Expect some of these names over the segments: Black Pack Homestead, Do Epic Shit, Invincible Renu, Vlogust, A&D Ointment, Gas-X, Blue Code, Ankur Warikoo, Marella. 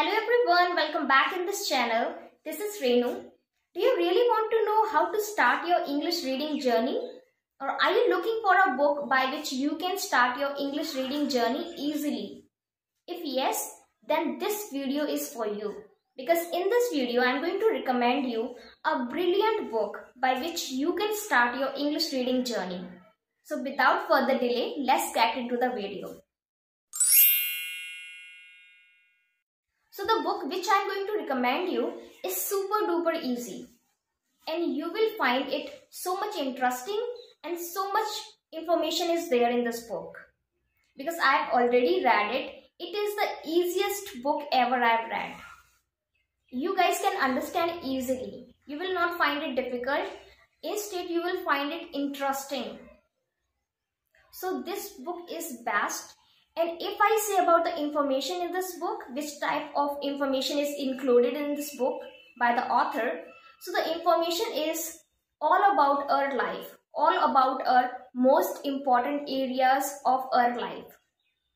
Hello everyone, welcome back in this channel. This is Renu. Do you really want to know how to start your English reading journey? Or are you looking for a book by which you can start your English reading journey easily? If yes, then this video is for you. Because in this video, I am going to recommend you a brilliant book by which you can start your English reading journey. So without further delay, let's get into the video. So the book which I am going to recommend you is super duper easy and you will find it so much interesting and so much information is there in this book. Because I have already read it, it is the easiest book ever I have read. You guys can understand easily. You will not find it difficult, instead you will find it interesting. So this book is best. And if I say about the information in this book, which type of information is included in this book by the author. So the information is all about our life, all about our most important areas of our life.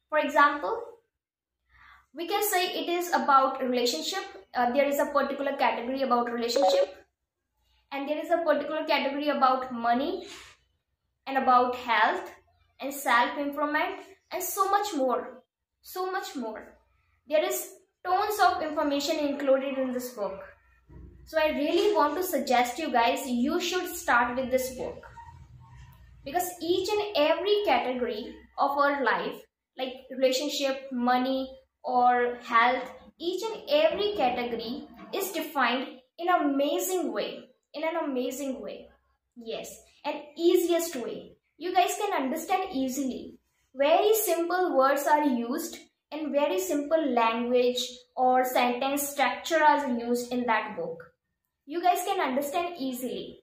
For example, we can say it is about relationship. There is a particular category about relationship, and there is a particular category about money and about health and self-improvement. And so much more. There is tons of information included in this book. So I really want to suggest you guys, you should start with this book. Because each and every category of our life, like relationship, money or health, each and every category is defined in an amazing way. Yes, an easiest way. You guys can understand easily. Very simple words are used and very simple language or sentence structure are used in that book. You guys can understand easily.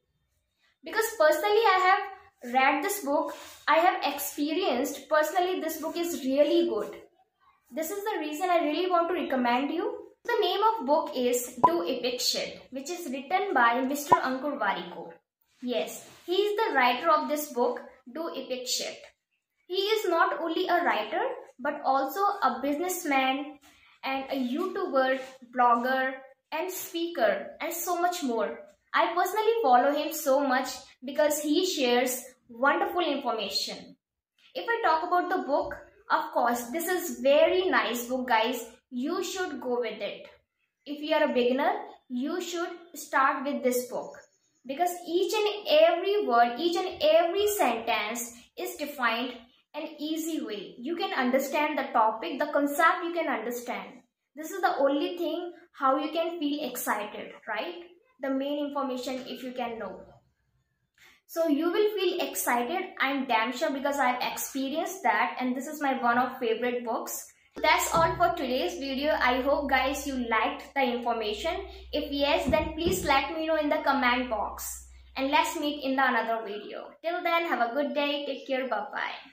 Because personally I have read this book, I have experienced personally this book is really good. This is the reason I really want to recommend you. The name of book is Do Epic Shit, which is written by Mr. Ankur Warikoo. Yes, he is the writer of this book Do Epic Shit. He is not only a writer, but also a businessman and a YouTuber, blogger and speaker and so much more. I personally follow him so much because he shares wonderful information. If I talk about the book, of course, this is very nice book guys. You should go with it. If you are a beginner, you should start with this book. Because each and every word, each and every sentence is defined an easy way. You can understand the topic, the concept you can understand. This is the only thing how you can feel excited, right? The main information if you can know. So you will feel excited, I'm damn sure because I've experienced that and this is my one of favorite books. That's all for today's video. I hope guys you liked the information. If yes, then please let me know in the comment box. And let's meet in the another video. Till then, have a good day. Take care. Bye-bye.